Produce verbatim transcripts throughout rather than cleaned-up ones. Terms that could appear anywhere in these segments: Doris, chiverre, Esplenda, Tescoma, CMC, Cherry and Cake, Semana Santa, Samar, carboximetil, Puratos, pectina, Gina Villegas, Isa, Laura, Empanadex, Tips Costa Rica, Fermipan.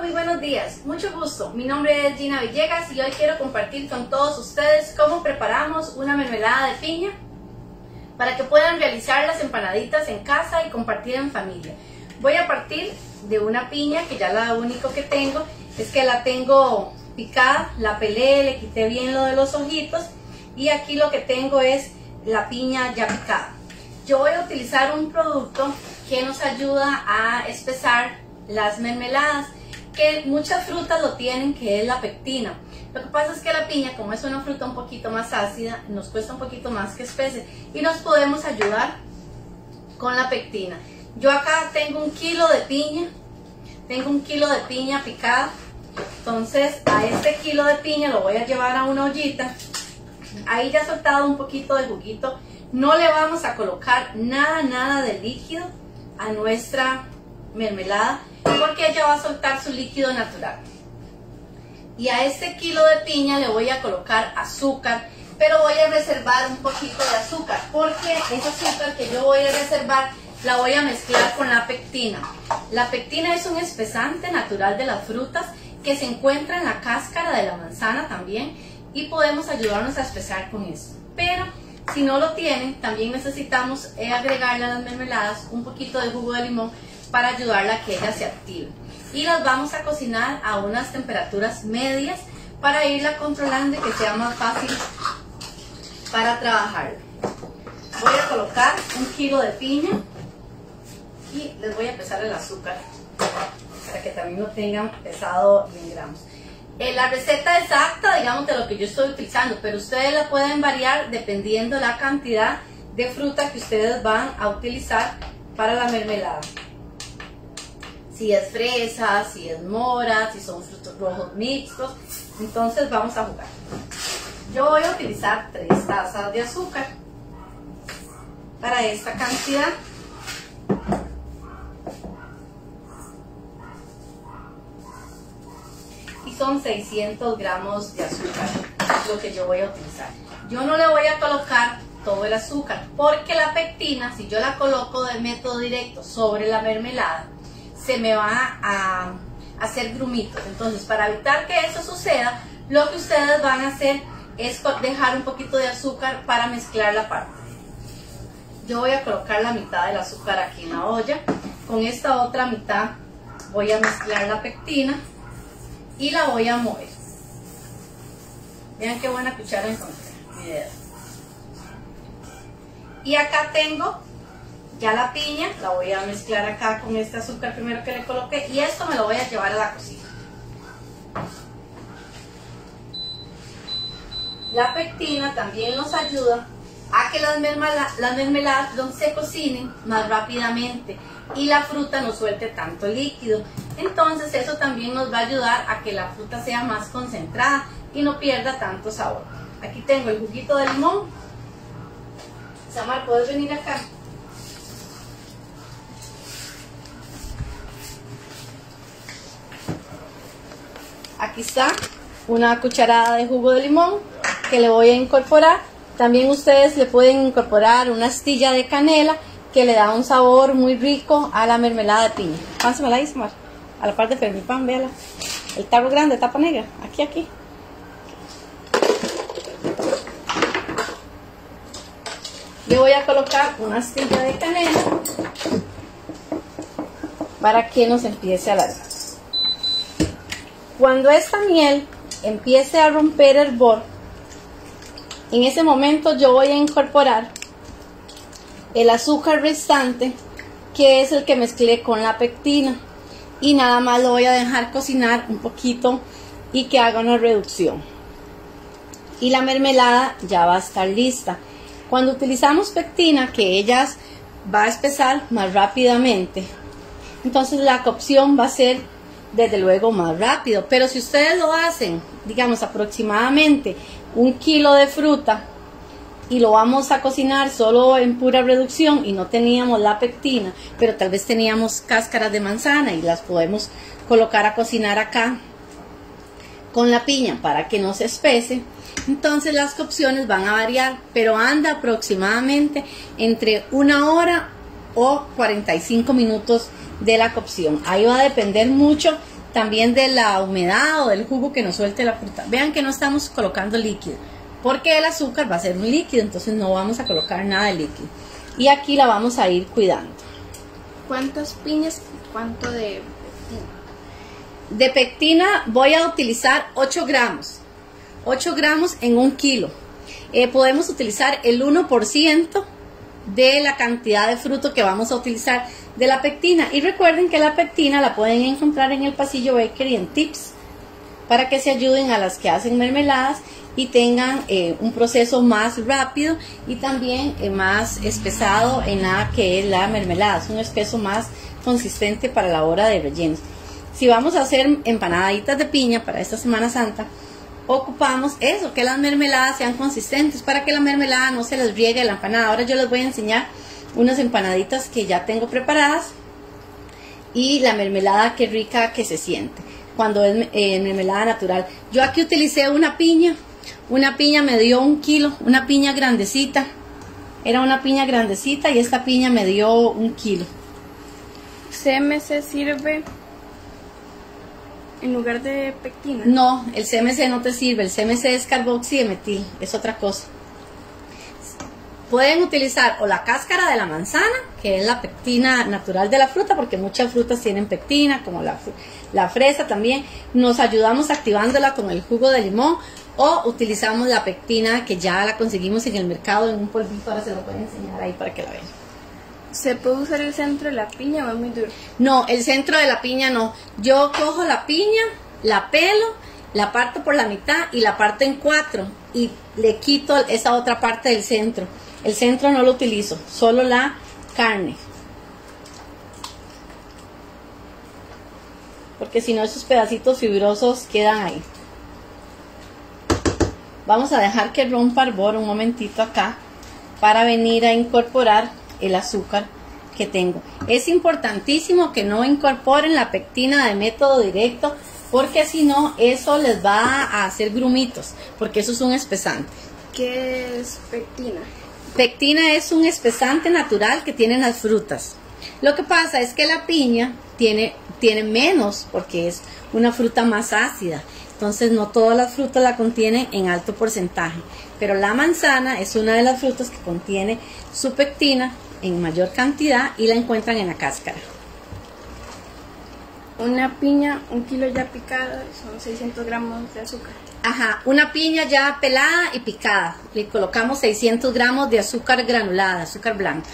muy buenos días, mucho gusto. Mi nombre es Gina Villegas y hoy quiero compartir con todos ustedes cómo preparamos una mermelada de piña para que puedan realizar las empanaditas en casa y compartir en familia. Voy a partir de una piña que ya lo único que tengo es que la tengo picada, la pelé, le quité bien lo de los ojitos y aquí lo que tengo es la piña ya picada. Yo voy a utilizar un producto que nos ayuda a espesar las mermeladas, que muchas frutas lo tienen, que es la pectina. Lo que pasa es que la piña, como es una fruta un poquito más ácida, nos cuesta un poquito más que espese y nos podemos ayudar con la pectina. Yo acá tengo un kilo de piña, tengo un kilo de piña picada, entonces a este kilo de piña lo voy a llevar a una ollita. Ahí ya he soltado un poquito de juguito, no le vamos a colocar nada, nada de líquido a nuestra mermelada porque ella va a soltar su líquido natural. Y a este kilo de piña le voy a colocar azúcar, pero voy a reservar un poquito de azúcar porque esa azúcar que yo voy a reservar la voy a mezclar con la pectina. La pectina es un espesante natural de las frutas que se encuentra en la cáscara de la manzana también y podemos ayudarnos a espesar con eso. Pero si no lo tienen, también necesitamos agregarle a las mermeladas un poquito de jugo de limón para ayudarla a que ella se active. Y las vamos a cocinar a unas temperaturas medias para irla controlando y que sea más fácil para trabajarla. Voy a colocar un kilo de piña y les voy a pesar el azúcar para que también lo tengan pesado en gramos. Eh, la receta exacta, digamos, de lo que yo estoy utilizando, pero ustedes la pueden variar dependiendo la cantidad de fruta que ustedes van a utilizar para la mermelada. Si es fresa, si es mora, si son frutos rojos mixtos, entonces vamos a jugar. Yo voy a utilizar tres tazas de azúcar para esta cantidad. Y son seiscientos gramos de azúcar lo que yo voy a utilizar. Yo no le voy a colocar todo el azúcar porque la pectina, si yo la coloco de método directo sobre la mermelada, se me va a hacer grumitos. Entonces, para evitar que eso suceda, lo que ustedes van a hacer es dejar un poquito de azúcar para mezclar la parte. Yo voy a colocar la mitad del azúcar aquí en la olla. Con esta otra mitad voy a mezclar la pectina y la voy a mover. Vean qué buena cuchara encontré, mi dedo. Y acá tengo ya la piña, la voy a mezclar acá con este azúcar primero que le coloqué y esto me lo voy a llevar a la cocina. La pectina también nos ayuda a que las mermeladas, las mermeladas se cocinen más rápidamente y la fruta no suelte tanto líquido. Entonces eso también nos va a ayudar a que la fruta sea más concentrada y no pierda tanto sabor. Aquí tengo el juguito de limón. Samar, ¿puedes venir acá? Aquí está una cucharada de jugo de limón que le voy a incorporar. También ustedes le pueden incorporar una astilla de canela que le da un sabor muy rico a la mermelada de piña. Pásamela ahí, Samar, a la parte de Fermipan, véala. El tarro grande, tapa negra, aquí, aquí. Le voy a colocar una astilla de canela para que nos empiece a alargar. Cuando esta miel empiece a romper el borde, en ese momento yo voy a incorporar el azúcar restante, que es el que mezclé con la pectina, y nada más lo voy a dejar cocinar un poquito y que haga una reducción. Y la mermelada ya va a estar lista. Cuando utilizamos pectina, que ella va a espesar más rápidamente, entonces la cocción va a ser desde luego más rápido, pero si ustedes lo hacen, digamos aproximadamente un kilo de fruta y lo vamos a cocinar solo en pura reducción y no teníamos la pectina, pero tal vez teníamos cáscaras de manzana y las podemos colocar a cocinar acá con la piña para que no se espese, entonces las cocciones van a variar, pero anda aproximadamente entre una hora o cuarenta y cinco minutos de la cocción. Ahí va a depender mucho también de la humedad o del jugo que nos suelte la fruta. Vean que no estamos colocando líquido, porque el azúcar va a ser un líquido, entonces no vamos a colocar nada de líquido. Y aquí la vamos a ir cuidando. ¿Cuántas piñas y cuánto de pectina? De pectina voy a utilizar ocho gramos. ocho gramos en un kilo. Eh, podemos utilizar el uno por ciento de la cantidad de fruto que vamos a utilizar de la pectina. Y recuerden que la pectina la pueden encontrar en el pasillo bakery en Tips, para que se ayuden a las que hacen mermeladas y tengan eh, un proceso más rápido y también eh, más espesado en la que es la mermelada. Es un espeso más consistente para la hora de rellenos. Si vamos a hacer empanaditas de piña para esta Semana Santa, ocupamos eso, que las mermeladas sean consistentes para que la mermelada no se les riegue la empanada. Ahora yo les voy a enseñar unas empanaditas que ya tengo preparadas y la mermelada, qué rica que se siente cuando es eh, mermelada natural. Yo aquí utilicé una piña, una piña me dio un kilo, una piña grandecita, era una piña grandecita y esta piña me dio un kilo. ¿C M C sirve en lugar de pectina? No, el C M C no te sirve, el C M C es carboximetil, es otra cosa. Pueden utilizar o la cáscara de la manzana, que es la pectina natural de la fruta, porque muchas frutas tienen pectina, como la, la fresa también. Nos ayudamos activándola con el jugo de limón, o utilizamos la pectina que ya la conseguimos en el mercado en un polvito. Ahora se lo pueden enseñar ahí para que la vean. ¿Se puede usar el centro de la piña o es muy duro? No, el centro de la piña no. Yo cojo la piña, la pelo, la parto por la mitad y la parto en cuatro y le quito esa otra parte del centro. El centro no lo utilizo, solo la carne, porque si no esos pedacitos fibrosos quedan ahí. Vamos a dejar que rompa hervor un momentito acá para venir a incorporar el azúcar que tengo. Es importantísimo que no incorporen la pectina de método directo, porque si no eso les va a hacer grumitos, porque eso es un espesante. ¿Qué es pectina? Pectina es un espesante natural que tienen las frutas. Lo que pasa es que la piña tiene, tiene menos, porque es una fruta más ácida, entonces no todas las frutas la contienen en alto porcentaje, pero la manzana es una de las frutas que contiene su pectina en mayor cantidad y la encuentran en la cáscara. Una piña, un kilo ya picada, son seiscientos gramos de azúcar. Ajá, una piña ya pelada y picada, le colocamos seiscientos gramos de azúcar granulada, azúcar blanca.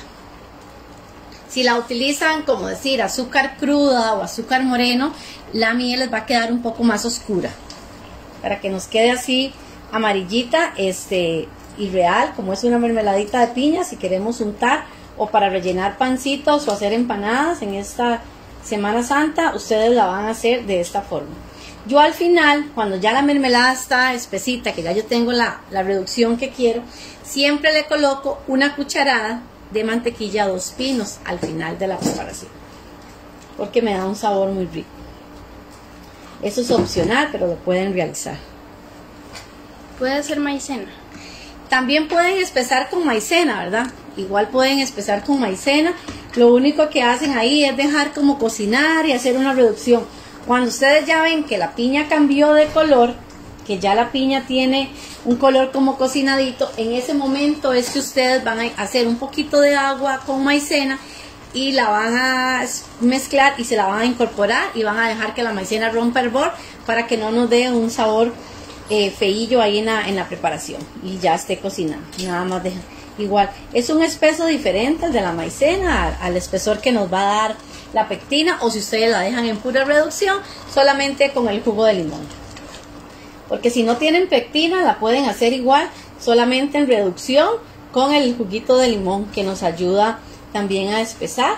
Si la utilizan, como decir, azúcar cruda o azúcar moreno, la miel les va a quedar un poco más oscura, para que nos quede así amarillita este, y real, como es una mermeladita de piña, si queremos untar o para rellenar pancitos o hacer empanadas en esta Semana Santa, ustedes la van a hacer de esta forma. Yo al final, cuando ya la mermelada está espesita, que ya yo tengo la, la reducción que quiero, siempre le coloco una cucharada de mantequilla dos pinos al final de la preparación, porque me da un sabor muy rico. Eso es opcional, pero lo pueden realizar. Puede ser maicena. También pueden espesar con maicena, ¿verdad? Igual pueden espesar con maicena. Lo único que hacen ahí es dejar como cocinar y hacer una reducción. Cuando ustedes ya ven que la piña cambió de color, que ya la piña tiene un color como cocinadito, en ese momento es que ustedes van a hacer un poquito de agua con maicena y la van a mezclar y se la van a incorporar y van a dejar que la maicena rompa el hervor para que no nos dé un sabor eh, feillo ahí en la, en la preparación y ya esté cocinada. Nada más dejan. Igual, es un espeso diferente al de la maicena, al, al espesor que nos va a dar la pectina, o si ustedes la dejan en pura reducción, solamente con el jugo de limón. Porque si no tienen pectina, la pueden hacer igual, solamente en reducción con el juguito de limón, que nos ayuda también a espesar.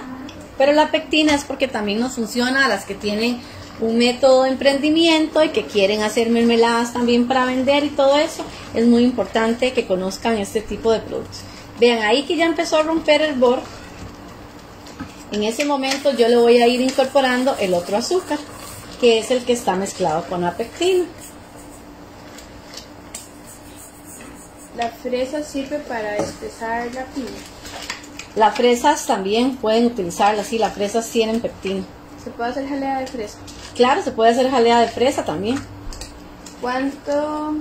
Pero la pectina es porque también nos funciona a las que tienen un método de emprendimiento y que quieren hacer mermeladas también para vender y todo eso. Es muy importante que conozcan este tipo de productos. Vean ahí que ya empezó a romper el hervor. En ese momento yo le voy a ir incorporando el otro azúcar, que es el que está mezclado con la pectina. ¿La fresa sirve para espesar la piña? Las fresas también pueden utilizarlas, sí, las fresas tienen pectina. ¿Se puede hacer jalea de fresa? Claro, se puede hacer jalea de fresa también. ¿Cuánto?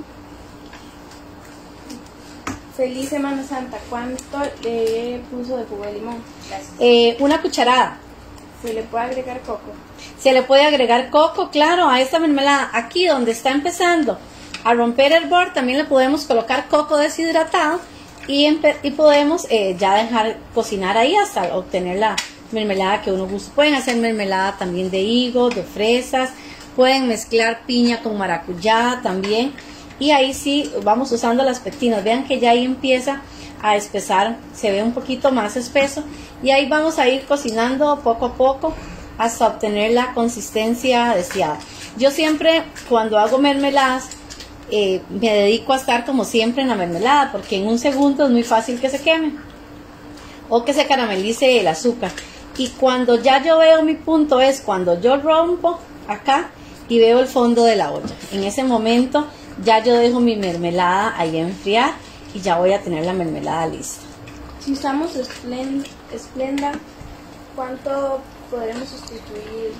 Feliz Semana Santa. ¿Cuánto le puso de jugo de limón? Eh, una cucharada. ¿Se le puede agregar coco? Se le puede agregar coco, claro, a esta mermelada. Aquí donde está empezando a romper el borde, también le podemos colocar coco deshidratado y, y podemos eh, ya dejar cocinar ahí hasta obtener la mermelada que uno gusta. Pueden hacer mermelada también de higo, de fresas, pueden mezclar piña con maracuyá también. Y ahí sí vamos usando las pectinas. Vean que ya ahí empieza a espesar, se ve un poquito más espeso. Y ahí vamos a ir cocinando poco a poco hasta obtener la consistencia deseada. Yo siempre cuando hago mermeladas eh, me dedico a estar como siempre en la mermelada, porque en un segundo es muy fácil que se queme o que se caramelice el azúcar. Y cuando ya yo veo mi punto es cuando yo rompo acá y veo el fondo de la olla. En ese momento ya yo dejo mi mermelada ahí enfriar y ya voy a tener la mermelada lista. Si usamos esplenda, ¿cuánto podremos sustituir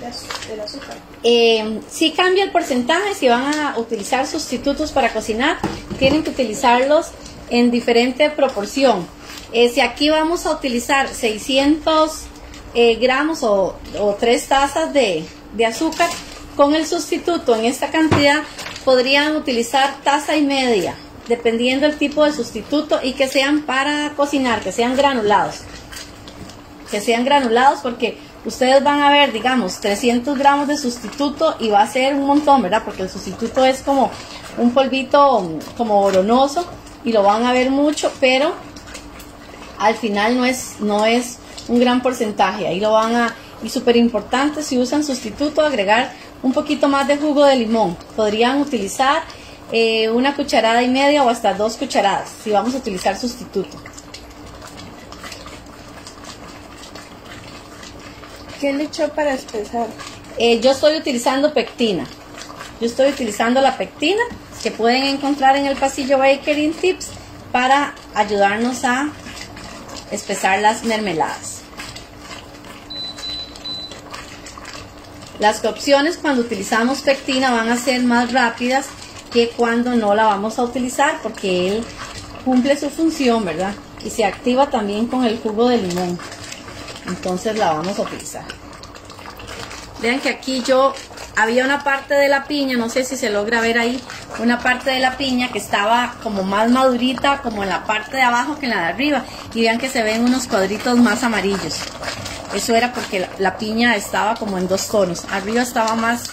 del azúcar? Eh, sí cambia el porcentaje. Si van a utilizar sustitutos para cocinar, tienen que utilizarlos en diferente proporción. Eh, si aquí vamos a utilizar seiscientos eh, gramos o, o tres tazas de, de azúcar, con el sustituto en esta cantidad podrían utilizar taza y media, dependiendo del tipo de sustituto, y que sean para cocinar, que sean granulados. Que sean granulados porque ustedes van a ver, digamos, trescientos gramos de sustituto y va a ser un montón, ¿verdad? Porque el sustituto es como un polvito como boronoso y lo van a ver mucho, pero al final no es, no es un gran porcentaje. Ahí lo van a... Y súper importante, si usan sustituto, agregar un poquito más de jugo de limón. Podrían utilizar eh, una cucharada y media o hasta dos cucharadas si vamos a utilizar sustituto. ¿Qué le echó para espesar? Eh, yo estoy utilizando pectina. Yo estoy utilizando la pectina que pueden encontrar en el pasillo Bakery Tips para ayudarnos a espesar las mermeladas. Las cocciones cuando utilizamos pectina van a ser más rápidas que cuando no la vamos a utilizar, porque él cumple su función, ¿verdad? Y se activa también con el jugo de limón. Entonces la vamos a utilizar. Vean que aquí yo había una parte de la piña, no sé si se logra ver ahí, una parte de la piña que estaba como más madurita, como en la parte de abajo que en la de arriba. Y vean que se ven unos cuadritos más amarillos. Eso era porque la, la piña estaba como en dos tonos. Arriba estaba más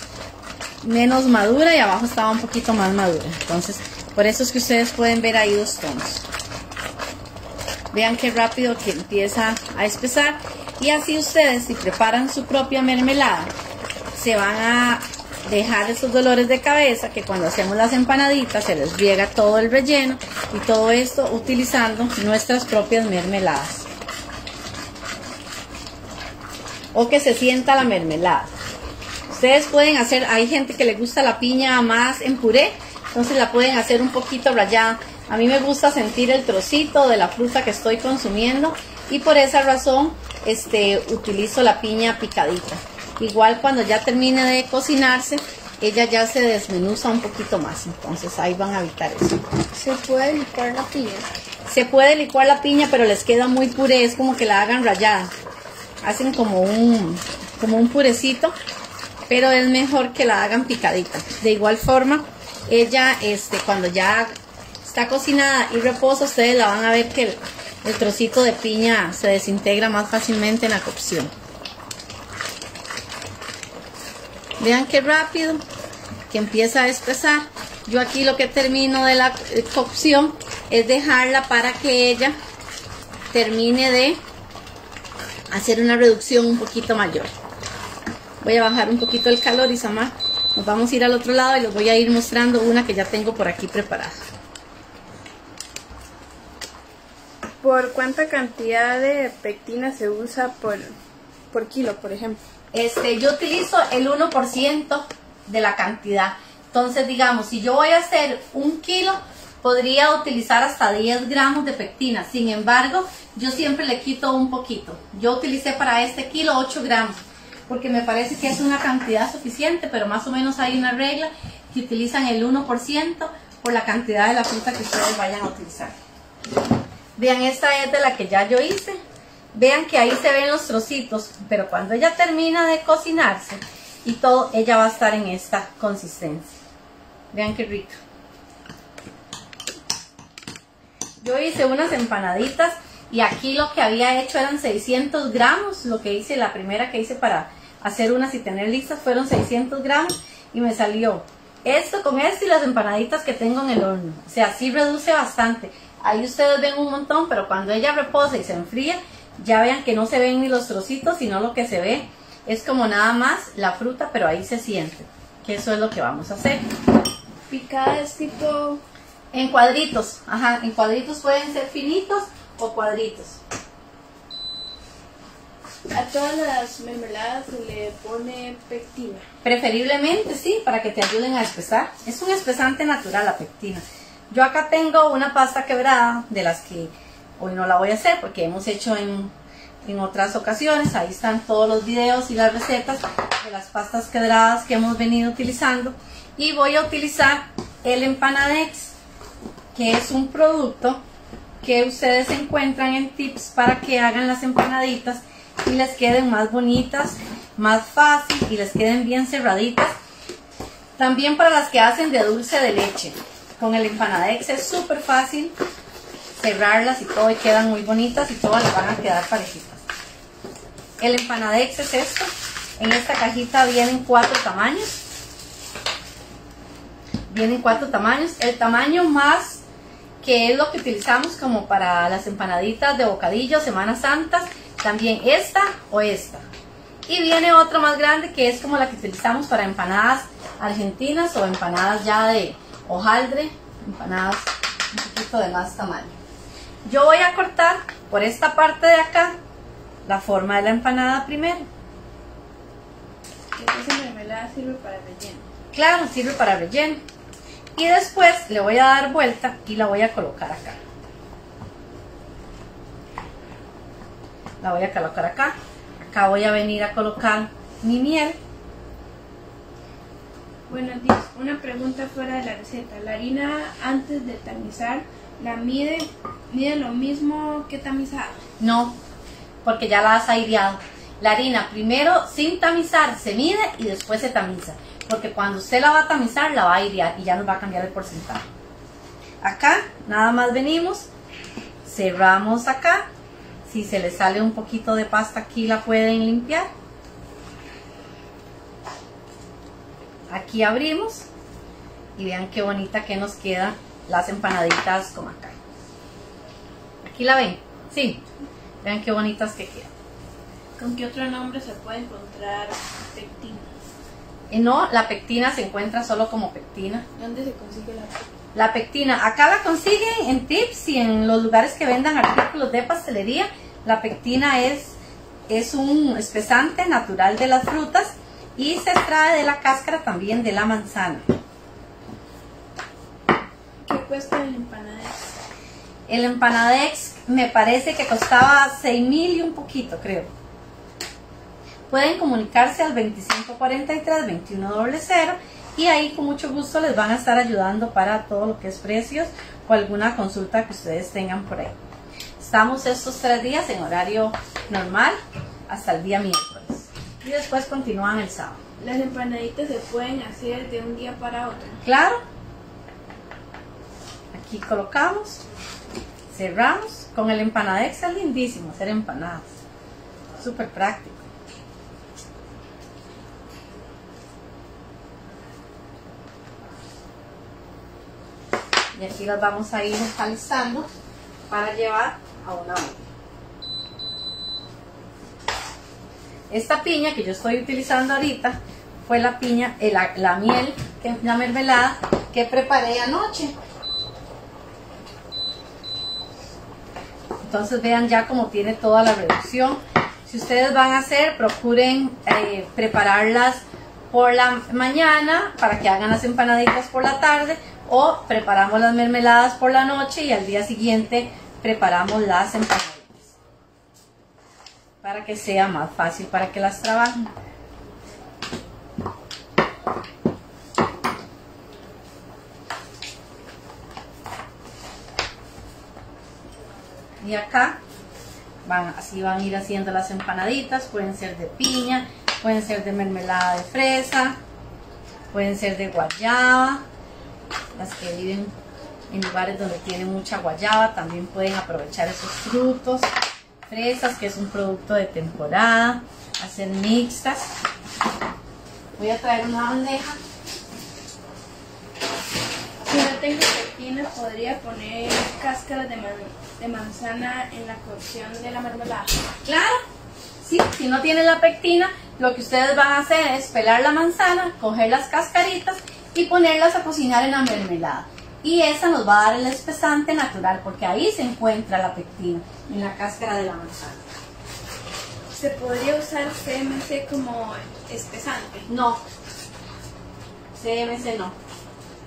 menos madura y abajo estaba un poquito más madura. Entonces, por eso es que ustedes pueden ver ahí dos tonos. Vean qué rápido que empieza a espesar. Y así ustedes, si preparan su propia mermelada, se van a dejar esos dolores de cabeza que cuando hacemos las empanaditas se les riega todo el relleno. Y todo esto utilizando nuestras propias mermeladas. O que se sienta la mermelada. Ustedes pueden hacer, hay gente que le gusta la piña más en puré, entonces la pueden hacer un poquito rallada. A mí me gusta sentir el trocito de la fruta que estoy consumiendo y por esa razón este, utilizo la piña picadita. Igual cuando ya termine de cocinarse, ella ya se desmenuza un poquito más, entonces ahí van a evitar eso. ¿Se puede licuar la piña? Se puede licuar la piña, pero les queda muy puré, es como que la hagan rallada. Hacen como un, como un purecito, pero es mejor que la hagan picadita. De igual forma, ella este, cuando ya está cocinada y reposa, ustedes la van a ver que el, el trocito de piña se desintegra más fácilmente en la cocción. Vean qué rápido que empieza a espesar. Yo aquí lo que termino de la cocción es dejarla para que ella termine de hacer una reducción un poquito mayor. Voy a bajar un poquito el calor y Samar, nos vamos a ir al otro lado y les voy a ir mostrando una que ya tengo por aquí preparada. ¿Por cuánta cantidad de pectina se usa por, por kilo, por ejemplo? Este, yo utilizo el uno por ciento de la cantidad. Entonces, digamos, si yo voy a hacer un kilo, podría utilizar hasta diez gramos de pectina. Sin embargo, yo siempre le quito un poquito. Yo utilicé para este kilo ocho gramos. porque me parece que es una cantidad suficiente, pero más o menos hay una regla que utilizan el uno por ciento por la cantidad de la fruta que ustedes vayan a utilizar. Vean, esta es de la que ya yo hice. Vean que ahí se ven los trocitos, pero cuando ella termina de cocinarse y todo, ella va a estar en esta consistencia. Vean qué rico. Yo hice unas empanaditas y aquí lo que había hecho eran seiscientos gramos. Lo que hice, la primera que hice para hacer unas y tener listas, fueron seiscientos gramos y me salió esto con esto y las empanaditas que tengo en el horno. O sea, sí reduce bastante. Ahí ustedes ven un montón, pero cuando ella reposa y se enfría, ya vean que no se ven ni los trocitos, sino lo que se ve es como nada más la fruta, pero ahí se siente. Que eso es lo que vamos a hacer. Picada es tipo... en cuadritos, ajá, en cuadritos, pueden ser finitos o cuadritos. A todas las mermeladas se le pone pectina. Preferiblemente, sí, para que te ayuden a espesar. Es un espesante natural la pectina. Yo acá tengo una pasta quebrada, de las que hoy no la voy a hacer porque hemos hecho en, en otras ocasiones. Ahí están todos los videos y las recetas de las pastas quebradas que hemos venido utilizando. Y voy a utilizar el Empanadex, que es un producto que ustedes encuentran en tips para que hagan las empanaditas y les queden más bonitas, más fácil y les queden bien cerraditas. También para las que hacen de dulce de leche, con el Empanadex es súper fácil cerrarlas y todo, y quedan muy bonitas y todas les van a quedar parejitas. El Empanadex es esto. En esta cajita vienen cuatro tamaños. Vienen cuatro tamaños. El tamaño más, que es lo que utilizamos como para las empanaditas de bocadillo, Semana Santa, también esta o esta. Y viene otra más grande que es como la que utilizamos para empanadas argentinas o empanadas ya de hojaldre, empanadas un poquito de más tamaño. Yo voy a cortar por esta parte de acá la forma de la empanada primero. Entonces, la mermelada sirve para relleno. Claro, sirve para relleno. Y después le voy a dar vuelta y la voy a colocar acá. La voy a colocar acá. Acá voy a venir a colocar mi miel. Buenos días. Una pregunta fuera de la receta. La harina antes de tamizar, ¿la mide, mide lo mismo que tamizada? No, porque ya la has aireado. La harina primero sin tamizar se mide y después se tamiza. Porque cuando usted la va a tamizar, la va a airear y ya nos va a cambiar el porcentaje. Acá, nada más venimos, cerramos acá. Si se le sale un poquito de pasta aquí, la pueden limpiar. Aquí abrimos y vean qué bonita que nos quedan las empanaditas como acá. ¿Aquí la ven? Sí. Vean qué bonitas que quedan. ¿Con qué otro nombre se puede encontrar pectina? No, la pectina se encuentra solo como pectina. ¿Dónde se consigue la pectina? La pectina, acá la consiguen en tips y en los lugares que vendan artículos de pastelería. La pectina es, es un espesante natural de las frutas y se extrae de la cáscara también de la manzana. ¿Qué cuesta el Empanadex? El Empanadex me parece que costaba seis mil y un poquito, creo. Pueden comunicarse al veinticinco cuarenta y tres veintiuno cero cero y ahí con mucho gusto les van a estar ayudando para todo lo que es precios o alguna consulta que ustedes tengan por ahí. Estamos estos tres días en horario normal hasta el día miércoles y después continúan el sábado. ¿Las empanaditas se pueden hacer de un día para otro? Claro. Aquí colocamos, cerramos. Con el Empanadex es lindísimo hacer empanadas. Súper práctico. Y aquí las vamos a ir alisando para llevar a una olla. Esta piña que yo estoy utilizando ahorita fue la piña, eh, la, la miel, que, la mermelada que preparé anoche. Entonces vean ya como tiene toda la reducción. Si ustedes van a hacer, procuren eh, prepararlas por la mañana para que hagan las empanaditas por la tarde. O preparamos las mermeladas por la noche y al día siguiente preparamos las empanaditas para que sea más fácil para que las trabajen. y acá van, así van a ir haciendo las empanaditas. Pueden ser de piña, pueden ser de mermelada de fresa, pueden ser de guayaba. Las que viven en lugares donde tienen mucha guayaba también pueden aprovechar esos frutos. Fresas, que es un producto de temporada, hacer mixtas. Voy a traer una bandeja. Si no tengo pectina, podría poner cáscaras de, man de manzana en la cocción de la mermelada. Claro, sí, si no tienen la pectina, lo que ustedes van a hacer es pelar la manzana, coger las cascaritas y ponerlas a cocinar en la mermelada. Y esa nos va a dar el espesante natural, porque ahí se encuentra la pectina, en la cáscara de la manzana. ¿Se podría usar C M C como espesante? No, C M C no.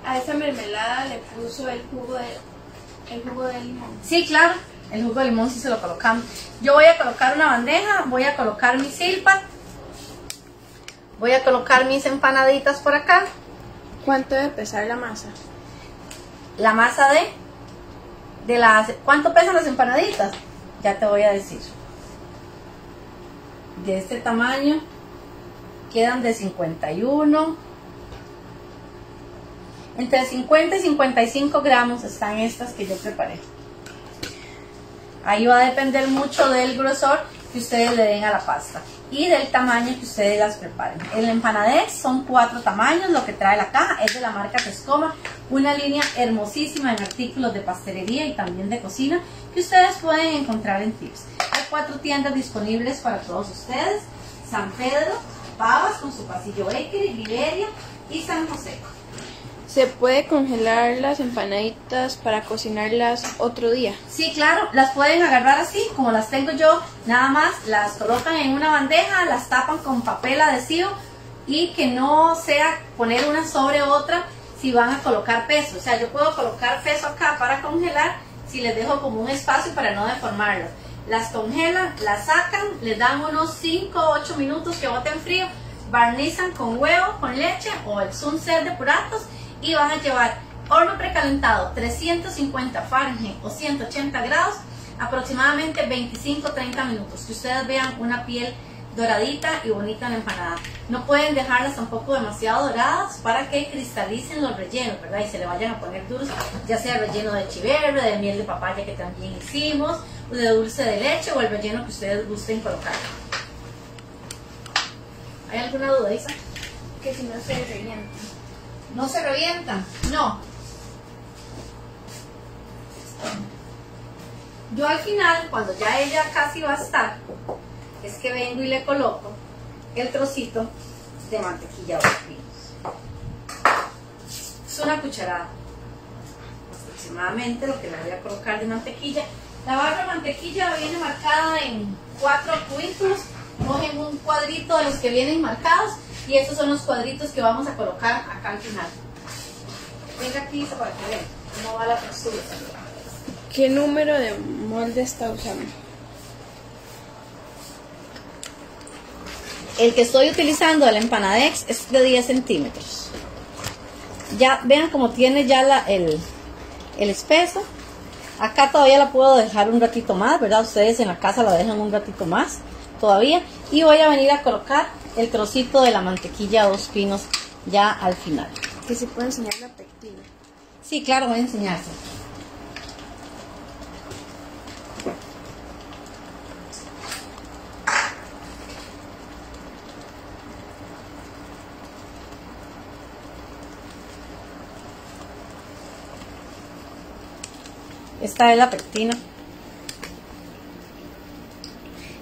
A esa mermelada le puso el jugo de, el jugo de limón. Sí, claro, el jugo de limón sí se lo colocamos. Yo voy a colocar una bandeja, voy a colocar mi silpa, voy a colocar mis empanaditas por acá. ¿Cuánto debe pesar la masa? La masa de, de las... ¿Cuánto pesan las empanaditas? Ya te voy a decir. De este tamaño quedan de cincuenta y uno. Entre cincuenta y cincuenta y cinco gramos están estas que yo preparé. Ahí va a depender mucho del grosor que ustedes le den a la pasta y del tamaño que ustedes las preparen. El Empanadex son cuatro tamaños, lo que trae la caja es de la marca Tescoma. Una línea hermosísima en artículos de pastelería y también de cocina que ustedes pueden encontrar en Tips. Hay cuatro tiendas disponibles para todos ustedes: San Pedro, Pavas con su pasillo bakery, Liberia y San José. ¿Se puede congelar las empanaditas para cocinarlas otro día? Sí, claro, las pueden agarrar así, como las tengo yo, nada más las colocan en una bandeja, las tapan con papel adhesivo y que no sea poner una sobre otra si van a colocar peso. O sea, yo puedo colocar peso acá para congelar si les dejo como un espacio para no deformarlas. Las congelan, las sacan, les dan unos cinco o ocho minutos que boten frío, barnizan con huevo, con leche o el sunset de puratos y van a llevar horno precalentado trescientos cincuenta Fahrenheit o ciento ochenta grados, aproximadamente veinticinco a treinta minutos, que ustedes vean una piel doradita y bonita en la empanada. No pueden dejarlas tampoco demasiado doradas para que cristalicen los rellenos, ¿verdad? Y se le vayan a poner duros, ya sea el relleno de chiverre, de miel de papaya que también hicimos, o de dulce de leche o el relleno que ustedes gusten colocar. ¿Hay alguna duda, Isa? Que si no se rellenan. ¿No se revientan? No. Yo al final, cuando ya ella casi va a estar, es que vengo y le coloco el trocito de mantequilla de pinos. Es una cucharada. Aproximadamente lo que le voy a colocar de mantequilla. La barra de mantequilla viene marcada en cuatro cubículos. Cogen un cuadrito de los que vienen marcados. Y estos son los cuadritos que vamos a colocar acá al final. Venga aquí para que vean cómo va la textura. ¿Qué número de molde está usando? El que estoy utilizando de la Empanadex es de diez centímetros. Ya vean cómo tiene ya la, el, el espeso. Acá todavía la puedo dejar un ratito más, ¿verdad? Ustedes en la casa la dejan un ratito más todavía. Y voy a venir a colocar el trocito de la mantequilla dos pinos ya al final. ¿Que se puede enseñar la pectina? Sí, claro, voy a enseñarse. Esta es la pectina.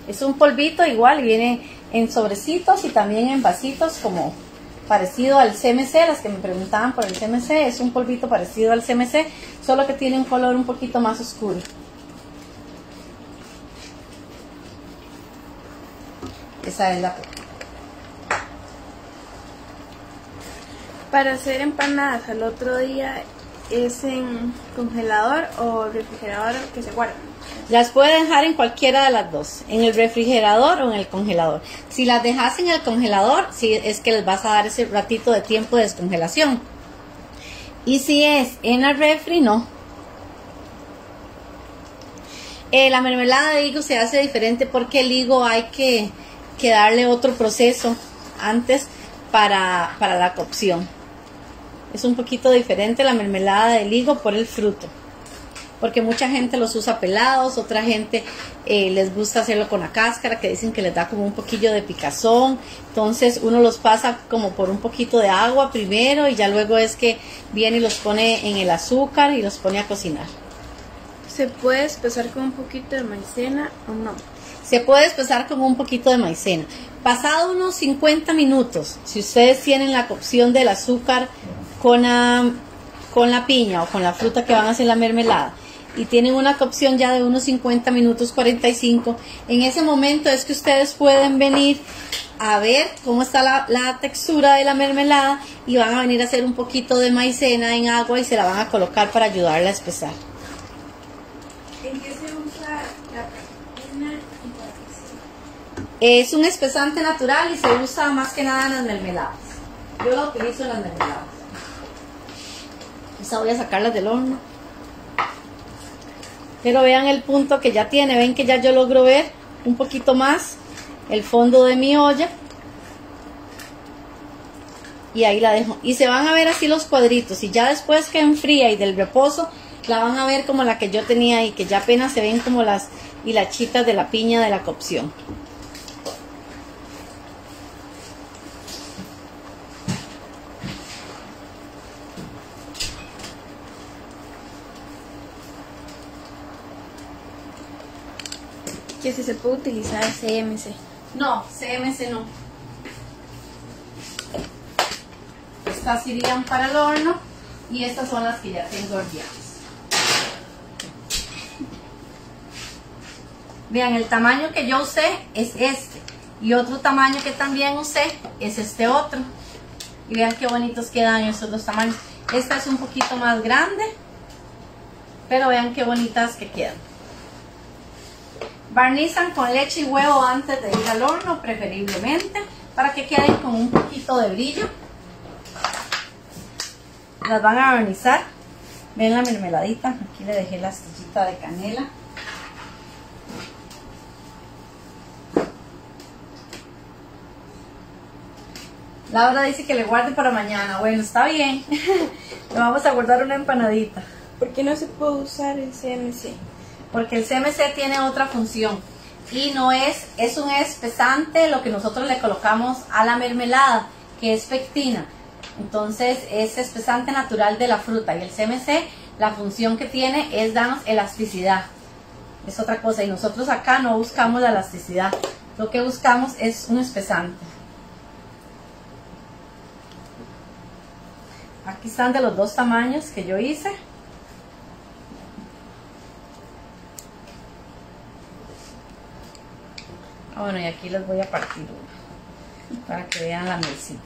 Es un polvito igual, viene en sobrecitos y también en vasitos, como parecido al C M C. Las que me preguntaban por el C M C, es un polvito parecido al C M C, solo que tiene un color un poquito más oscuro. Esa es la... Para hacer empanadas al otro día, ¿es en congelador o refrigerador que se guarda? Las puede dejar en cualquiera de las dos, en el refrigerador o en el congelador. Si las dejas en el congelador, si es que les vas a dar ese ratito de tiempo de descongelación. Y si es en el refri, no. Eh, la mermelada de higo se hace diferente porque el higo hay que, que darle otro proceso antes para, para la cocción. Es un poquito diferente la mermelada del higo por el fruto, porque mucha gente los usa pelados, otra gente eh, les gusta hacerlo con la cáscara, que dicen que les da como un poquillo de picazón. Entonces uno los pasa como por un poquito de agua primero y ya luego es que viene y los pone en el azúcar y los pone a cocinar. ¿Se puede espesar con un poquito de maicena o no? Se puede espesar con un poquito de maicena. Pasado unos cincuenta minutos, si ustedes tienen la cocción del azúcar con la, con la piña o con la fruta que van a hacer la mermelada, y tienen una cocción ya de unos cincuenta minutos, cuarenta y cinco, en ese momento es que ustedes pueden venir a ver cómo está la, la textura de la mermelada y van a venir a hacer un poquito de maicena en agua y se la van a colocar para ayudarla a espesar. ¿En qué se usa la pectina y la pectina? Es un espesante natural y se usa más que nada en las mermeladas. Yo la utilizo en las mermeladas. Esa voy a sacarlas del horno. Pero vean el punto que ya tiene, ven que ya yo logro ver un poquito más el fondo de mi olla. Y ahí la dejo. Y se van a ver así los cuadritos. Y ya después que enfría y del reposo, la van a ver como la que yo tenía ahí, que ya apenas se ven como las hilachitas de la piña de la cocción. Que si se puede utilizar C M C. No, C M C no. Estas irían para el horno y estas son las que ya tengo horneadas. Vean, el tamaño que yo usé es este. Y otro tamaño que también usé es este otro. Y vean qué bonitos quedan esos dos tamaños. Esta es un poquito más grande, pero vean qué bonitas que quedan. Barnizan con leche y huevo antes de ir al horno, preferiblemente, para que queden con un poquito de brillo. Las van a barnizar. Ven la mermeladita. Aquí le dejé la astillita de canela. Laura dice que le guarde para mañana. Bueno, está bien. Le vamos a guardar una empanadita. ¿Por qué no se puede usar el C M C? Porque el C M C tiene otra función. Y no es, es un espesante lo que nosotros le colocamos a la mermelada, que es pectina. Entonces es espesante natural de la fruta. Y el C M C, la función que tiene es darnos elasticidad. Es otra cosa. Y nosotros acá no buscamos la elasticidad. Lo que buscamos es un espesante. Aquí están de los dos tamaños que yo hice. Ah, bueno, y aquí les voy a partir una para que vean la mesita.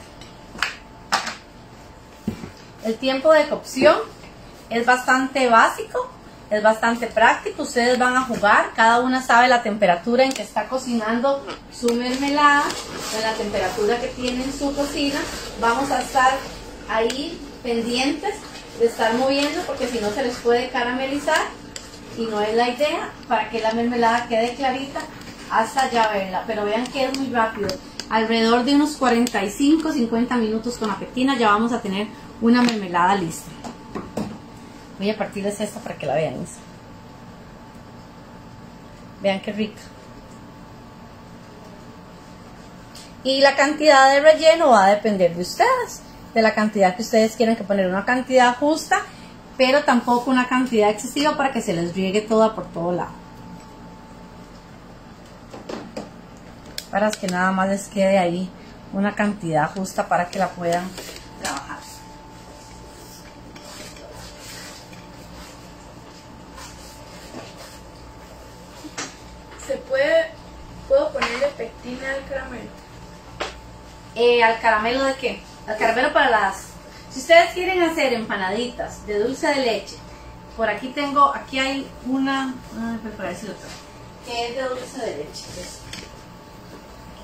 El tiempo de cocción es bastante básico, es bastante práctico. Ustedes van a jugar, cada una sabe la temperatura en que está cocinando su mermelada, en la temperatura que tiene en su cocina. Vamos a estar ahí pendientes de estar moviendo, porque si no se les puede caramelizar y no es la idea, para que la mermelada quede clarita hasta ya verla. Pero vean que es muy rápido, alrededor de unos cuarenta y cinco a cincuenta minutos con la pectina ya vamos a tener una mermelada lista. Voy a partirles esta para que la vean. Vean qué rica. Y la cantidad de relleno va a depender de ustedes, de la cantidad que ustedes quieran, que poner una cantidad justa, pero tampoco una cantidad excesiva para que se les riegue toda por todo lado, para que nada más les quede ahí una cantidad justa para que la puedan trabajar. ¿Se puede, puedo ponerle pectina al caramelo? Eh, ¿al caramelo de qué? El caramelo para las... Si ustedes quieren hacer empanaditas de dulce de leche, por aquí tengo, aquí hay una, por ahí sí lo tengo, que es de dulce de leche. Pues,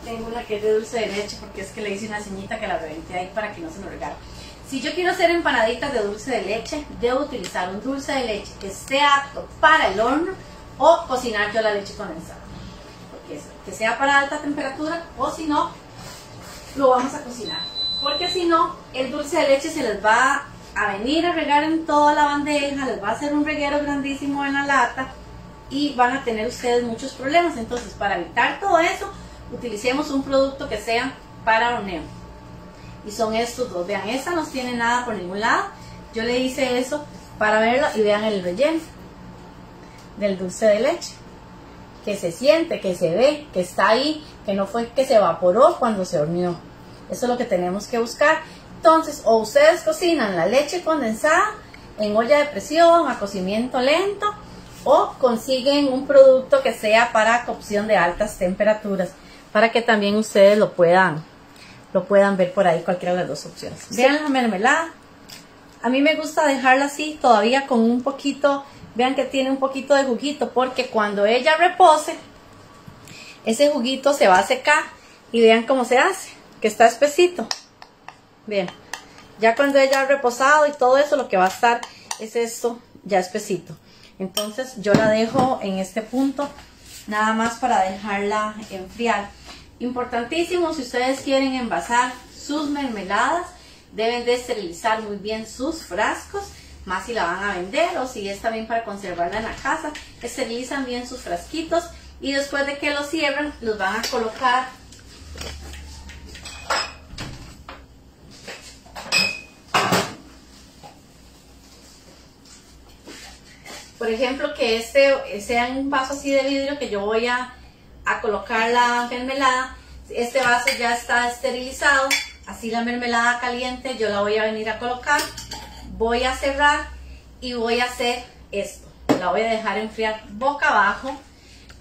tengo una que es de dulce de leche porque es que le hice una ceñita que la reventé ahí para que no se me regara. Si yo quiero hacer empanaditas de dulce de leche, debo utilizar un dulce de leche que esté apto para el horno, o cocinar yo la leche condensada. Porque eso, que sea para alta temperatura, o si no, lo vamos a cocinar. Porque si no, el dulce de leche se les va a venir a regar en toda la bandeja, les va a hacer un reguero grandísimo en la lata y van a tener ustedes muchos problemas. Entonces, para evitar todo eso, utilicemos un producto que sea para horneo. Y son estos dos. Vean, esta no tiene nada por ningún lado. Yo le hice eso para verla y vean el relleno del dulce de leche. Que se siente, que se ve, que está ahí, que no fue que se evaporó cuando se horneó. Eso es lo que tenemos que buscar. Entonces, o ustedes cocinan la leche condensada en olla de presión, a cocimiento lento, o consiguen un producto que sea para cocción de altas temperaturas, para que también ustedes lo puedan, lo puedan ver por ahí, cualquiera de las dos opciones. Sí. Vean la mermelada. A mí me gusta dejarla así, todavía con un poquito, vean que tiene un poquito de juguito, porque cuando ella repose, ese juguito se va a secar, y vean cómo se hace, que está espesito. Bien, ya cuando ella ha reposado y todo eso, lo que va a estar es esto ya espesito. Entonces yo la dejo en este punto, nada más para dejarla enfriar. Importantísimo, si ustedes quieren envasar sus mermeladas, deben de esterilizar muy bien sus frascos, más si la van a vender o si es también para conservarla en la casa. Esterilizan bien sus frasquitos y después de que los cierran, los van a colocar por ejemplo, que este sea un vaso así de vidrio que yo voy a, a colocar la mermelada. Este vaso ya está esterilizado, así la mermelada caliente yo la voy a venir a colocar, voy a cerrar y voy a hacer esto. La voy a dejar enfriar boca abajo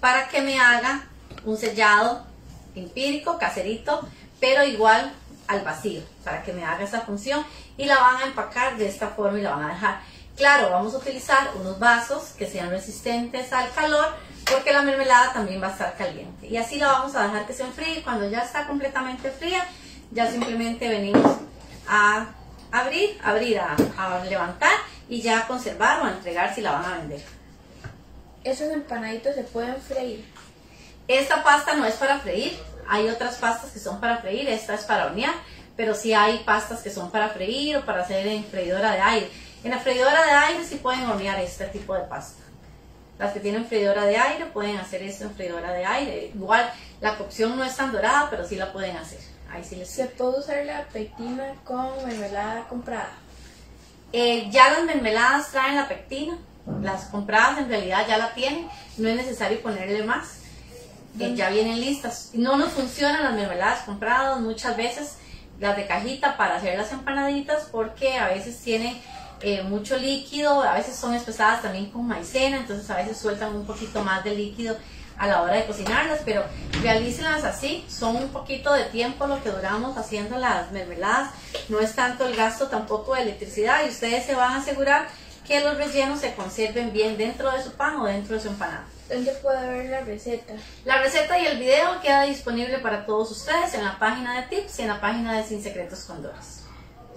para que me haga un sellado empírico, caserito, pero igual al vacío, para que me haga esa función, y la van a empacar de esta forma y la van a dejar. Claro, vamos a utilizar unos vasos que sean resistentes al calor, porque la mermelada también va a estar caliente. Y así la vamos a dejar que se enfríe. Cuando ya está completamente fría, ya simplemente venimos a abrir, abrir a, a levantar y ya a conservar o a entregar si la van a vender. ¿Esos empanaditos se pueden freír? Esta pasta no es para freír. Hay otras pastas que son para freír. Esta es para hornear, pero sí hay pastas que son para freír o para hacer en freidora de aire. En la freidora de aire sí pueden hornear este tipo de pasta. Las que tienen freidora de aire pueden hacer esto en freidora de aire. Igual la cocción no es tan dorada, pero sí la pueden hacer. Ahí sí les sirve. ¿Se puede usar la pectina con mermelada comprada? Eh, ya las mermeladas traen la pectina. Las compradas en realidad ya la tienen. No es necesario ponerle más. Eh, ya vienen listas. No nos funcionan las mermeladas compradas muchas veces. Las de cajita para hacer las empanaditas, porque a veces tienen... Eh, mucho líquido, a veces son espesadas también con maicena, entonces a veces sueltan un poquito más de líquido a la hora de cocinarlas, pero realícenlas así, son un poquito de tiempo lo que duramos haciendo las mermeladas, no es tanto el gasto tampoco de electricidad, y ustedes se van a asegurar que los rellenos se conserven bien dentro de su pan o dentro de su empanada. ¿Dónde puede ver la receta? La receta y el video queda disponible para todos ustedes en la página de Tips y en la página de Sin Secretos con Doris.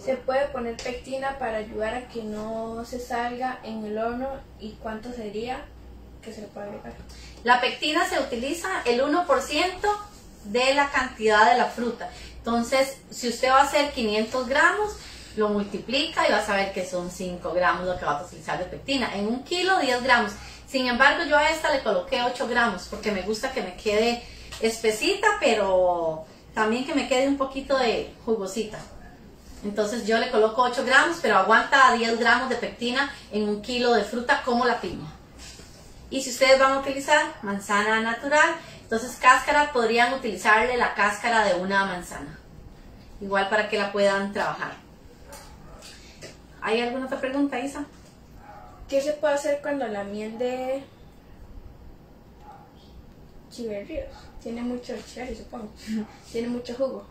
¿Se puede poner pectina para ayudar a que no se salga en el horno y cuánto sería que se le puede agregar? La pectina se utiliza el uno por ciento de la cantidad de la fruta. Entonces, si usted va a hacer quinientos gramos, lo multiplica y va a saber que son cinco gramos lo que va a utilizar de pectina. En un kilo, diez gramos. Sin embargo, yo a esta le coloqué ocho gramos porque me gusta que me quede espesita, pero también que me quede un poquito de jugosita. Entonces yo le coloco ocho gramos, pero aguanta diez gramos de pectina en un kilo de fruta como la piña. Y si ustedes van a utilizar manzana natural, entonces cáscara, podrían utilizarle la cáscara de una manzana. Igual para que la puedan trabajar. ¿Hay alguna otra pregunta, Isa? ¿Qué se puede hacer cuando la miel de chiverríos tiene mucho cherry, supongo? Tiene mucho jugo.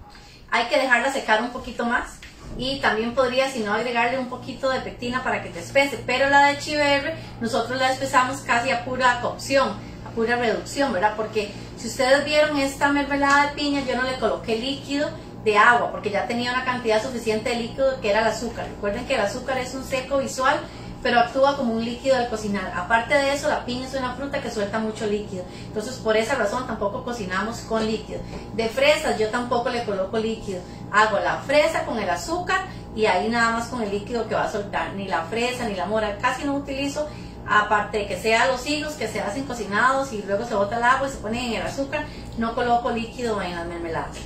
Hay que dejarla secar un poquito más y también podría, si no, agregarle un poquito de pectina para que te espese. Pero la de chiverre, nosotros la espesamos casi a pura cocción, a pura reducción, ¿verdad? Porque si ustedes vieron esta mermelada de piña, yo no le coloqué líquido de agua porque ya tenía una cantidad suficiente de líquido que era el azúcar. Recuerden que el azúcar es un seco visual pero actúa como un líquido al cocinar. Aparte de eso, la piña es una fruta que suelta mucho líquido, entonces por esa razón tampoco cocinamos con líquido. De fresas yo tampoco le coloco líquido, hago la fresa con el azúcar y ahí nada más con el líquido que va a soltar, ni la fresa ni la mora, casi no utilizo, aparte de que sea los higos que se hacen cocinados y luego se bota el agua y se ponen en el azúcar, no coloco líquido en las mermeladas.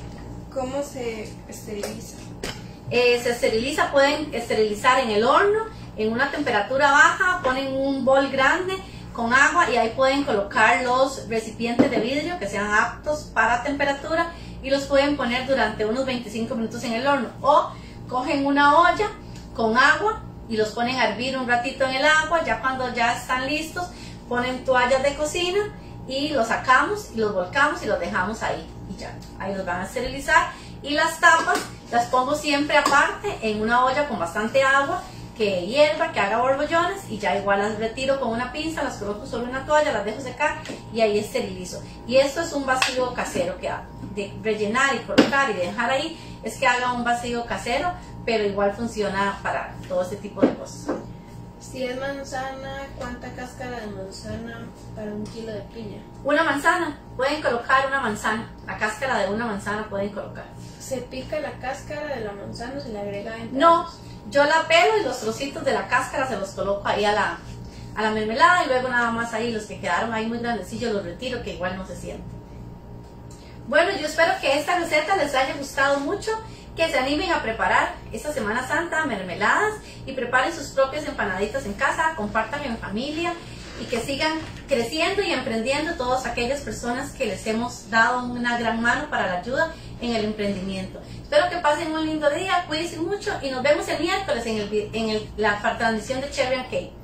¿Cómo se esteriliza? Eh, se esteriliza, pueden esterilizar en el horno, en una temperatura baja, ponen un bol grande con agua y ahí pueden colocar los recipientes de vidrio que sean aptos para temperatura y los pueden poner durante unos veinticinco minutos en el horno, o cogen una olla con agua y los ponen a hervir un ratito en el agua. Ya cuando ya están listos, ponen toallas de cocina y los sacamos y los volcamos y los dejamos ahí y ya, ahí los van a esterilizar. Y las tapas las pongo siempre aparte en una olla con bastante agua que hierva, que haga borbollones, y ya igual las retiro con una pinza, las coloco sobre una toalla, las dejo secar y ahí esterilizo. Y esto es un vacío casero que de rellenar y colocar y dejar ahí, es que haga un vacío casero, pero igual funciona para todo este tipo de cosas. Si es manzana, ¿cuánta cáscara de manzana para un kilo de piña? Una manzana, pueden colocar una manzana, la cáscara de una manzana pueden colocar. ¿Se pica la cáscara de la manzana o se le agrega en? No, yo la pelo y los trocitos de la cáscara se los coloco ahí a la, a la mermelada y luego nada más ahí los que quedaron ahí muy grandecillos los retiro, que igual no se sienten. Bueno, yo espero que esta receta les haya gustado mucho, que se animen a preparar esta Semana Santa mermeladas y preparen sus propias empanaditas en casa, compartan en familia y que sigan creciendo y emprendiendo todas aquellas personas que les hemos dado una gran mano para la ayuda en el emprendimiento. Espero que pasen un lindo día, cuídense mucho y nos vemos el miércoles en, el, en el, la transmisión de Cherry and Cake.